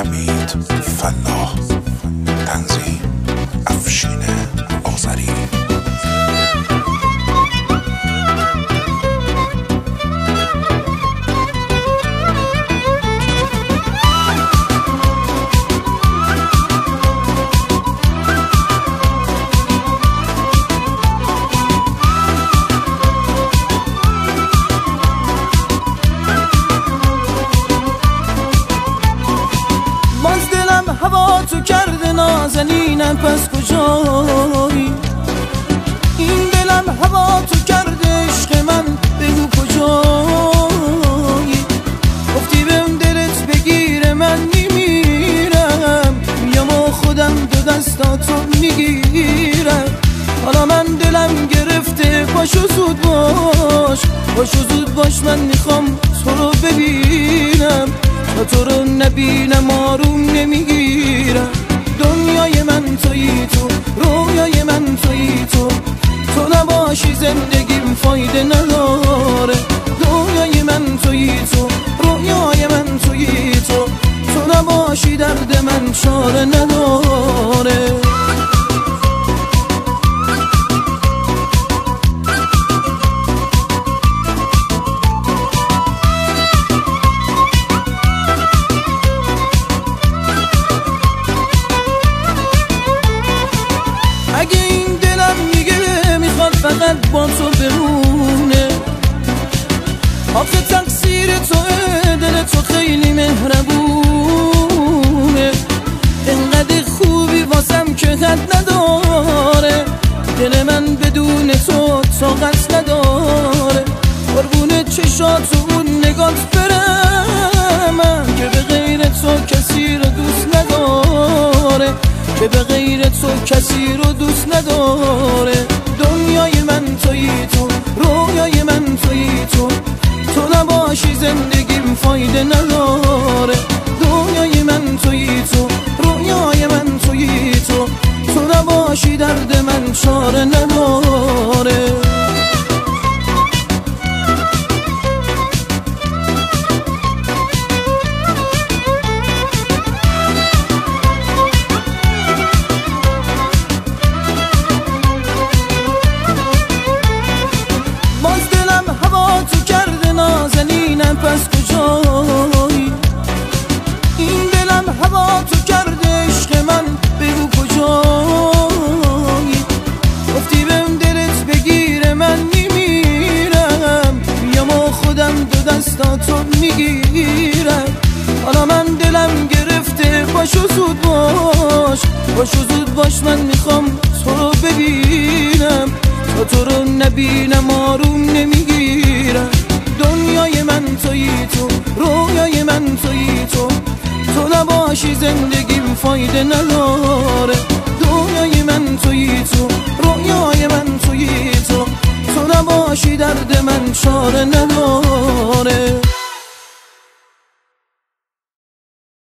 حمید فلاح، تنظیم افشین آذری. هوا تو کرده نازنینم پس کجایی؟ این دلم هوا تو کرده عشق من بگو کجایی؟ گفتی بهم دلت بگیره من میمیرم، میام و خودم دو دستاتو میگیرم. حالا من دلم گرفته پاشو زود باش، پاشو زود باش، من میخوام تو رو ببینم. تا تو رو نبینم آروم نمیگیرم. دنیای من تویی، تو رویای من تویی، تو نباشی زندگیم فایده نداره. دنیای من تویی، تو رویای من تویی، تو نباشی درد من چاره نداره. فقط با تو بمونه، آخه تقصیر توه، دل تو خیلی مهربونه. انقدر خوبی واسم که حد نداره، دل من بدون تو طاقت نداره. قربون چشات و اون نگات برم من، که به غیر تو کسی رو دوست نداره، که به غیر تو کسی رو دوست نداره. دنیای من تویی، تو رویای من تویی، تو نباشی زندگیم فایده نداره. دنیای من تویی، تو رویای من تویی، تو نباشی درد من چاره نداره. پس کجایی؟ این دلم هوا تو کرده عشق من بگو کجایی؟ گفتی بهم دلت بگیره من میمیرم، میام و خودم دو دستاتو میگیرم. حالا من دلم گرفته پاشو زود باش، پاشو زود باش، من میخوام تو رو ببینم. تا تو رو نبینم آروم نمیگیرم. دنیای من تویی، تو رویای من تویی، تو نباشی زندگیم فایده نداره. دنیای من تویی، تو رویای من تویی، تو نباشی درد من چاره نداره.